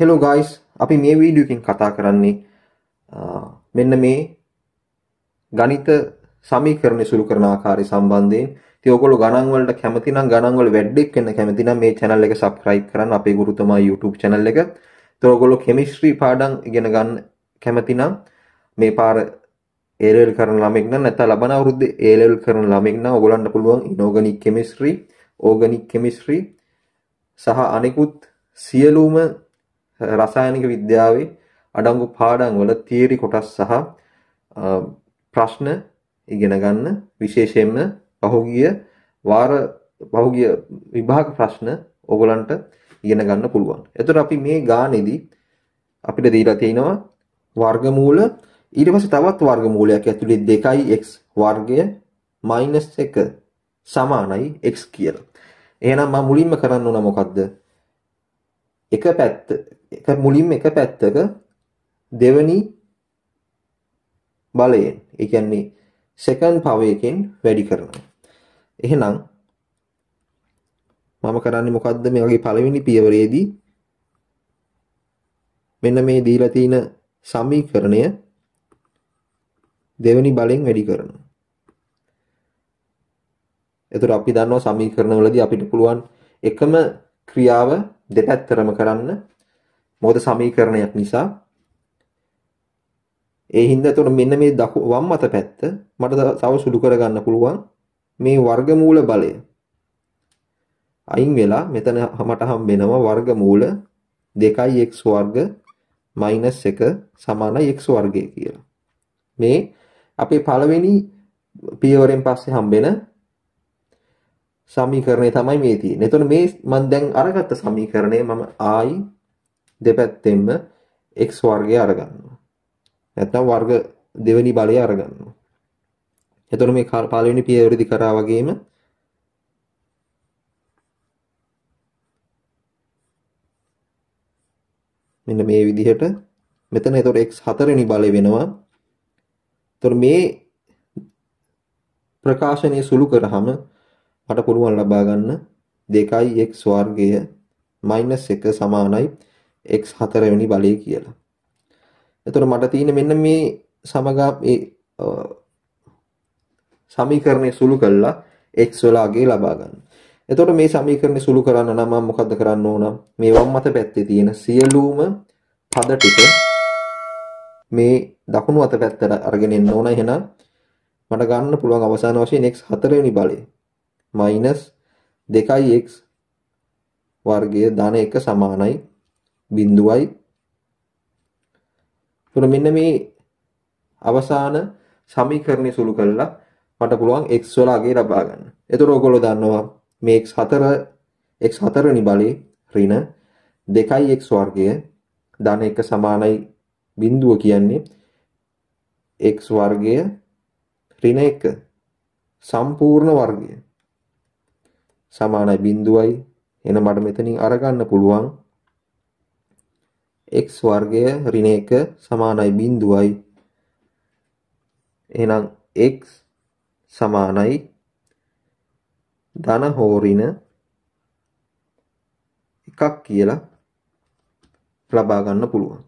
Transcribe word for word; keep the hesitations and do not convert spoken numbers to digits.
Hello guys अभी मे video की कथा करने मेन मे गणित समीकरण शुरू करना आकार संबंधी तेगोल गणांग क्षमती गणांग वेडिकन क्षमती मे चैनल लेके सब्सक्राइब करना अपे गुरुतुमा यूट्यूब चैनल लेके तेगोल केमिस्ट्री पाठ इन गण क्षमती मे पार एल करन लामेगना नता लबना वृद्ध एल करन लामेगना ओगोलंड पुलवांग इनऑर्गेनिक केमिस्ट्री ऑर्गेनिक केमिस्ट्री सह अनेकुत सियलूम रासायनिक विद्यावे अडंगु पाडंगुल थियरी कोटस सह प्रश्न इगेन गन्न विशेषයෙන්ම बहुगीय वार बहुगीय विभाग प्रश्न ओगोलंट इगेन गन्न පුළුවන්. එතකොට අපි මේ ගානේදී අපිට දීලා තියෙනවා වර්ගමූල ඊට පස්සේ තවත් වර්ගමූලයක් ඇතුලේ टू एक्स වර්ගය माइनस वन සමානයි x කියලා. එහෙනම් මම මුලින්ම කරන්න ඕන මොකද්ද? එක පැත්ත එක මුලින්ම එක පැත්තක දෙවෙනි බලයෙන් ඒ කියන්නේ සෙකන්ඩ් පවර් එකෙන් වැඩි කරනවා. එහෙනම් මම කරන්නේ මොකද්ද මේ වගේ පළවෙනි පියවරේදී මෙන්න මේ දීලා තියෙන සමීකරණය දෙවෙනි බලයෙන් වැඩි කරනවා. ඒතර අපි දන්නවා සමීකරණවලදී අපිට පුළුවන් එකම ක්‍රියාව දෙපැත්තරම කරන්න මොකද සමීකරණයක් නිසා ඒ හින්දා එතකොට මෙන්න මේ වම් අත පැත්ත මට තව සුළු කරගන්න පුළුවන් මේ වර්ගමූල බලය අයින් වෙලා මෙතන මට හම් වෙනවා වර්ගමූල टू एक्स वर्ग माइनस वन සමානයි x වර්ගය කියලා. මේ අපේ පළවෙනි පියවරෙන් පස්සේ හම් වෙන समीकरण तमय मे थी नहीं तो मे मन दंग अरगत समीकरण मम आई देम एक्स वर्गे अरगन वर्ग देवनी बाले अरगन ये तो मे पालनी पी एवरी दिखा गेम मे विधि हट मेतन ये तो एक्स हतरणी बाले विनवा तो मे प्रकाशन सुलू कर हम මට පුළුවන් ලබා ගන්න टू एक्स वर्ग माइनस वन සමානයි x फ़ोर වෙනි බලය කියලා. එතකොට මට තියෙන මෙන්න මේ සමගා මේ සමීකරණය සුළු කළා x වලගේ ලබා ගන්න. එතකොට මේ සමීකරණය සුළු කරන්න නම් මම මොකද්ද කරන්න ඕන? මේ වම් අත පැත්තේ තියෙන සියලුම පද ටික මේ දකුණු අත පැත්තට අරගෙන එන්න ඕන. එහෙනම් මට ගන්න පුළුවන් අවසාන වශයෙන් x फ़ोर වෙනි බලය माइनस देखाई एक्स वर्गीय दाने एक समान बिंदु आई तो मिन्न में अवसान समीकरण शुरू कर ला मट पुलवांग एक्स सोला आगे रबागन ये तो रोगोलो दानवा में एक्स हतर एक्स हतर निबाले ऋण देखाई एक्स वर्गीय दाने एक समान बिंदु की अन्य एक्स वर्गीय ऋण एक संपूर्ण वर्गीय समान बिंदुआई एन मट मेतनी अरगन पुलवां एक्स वर्गे ऋणेक समान बिंदुआई एन एक्स समान धन हो ऋण इकक्कीला प्रभागन पुलवां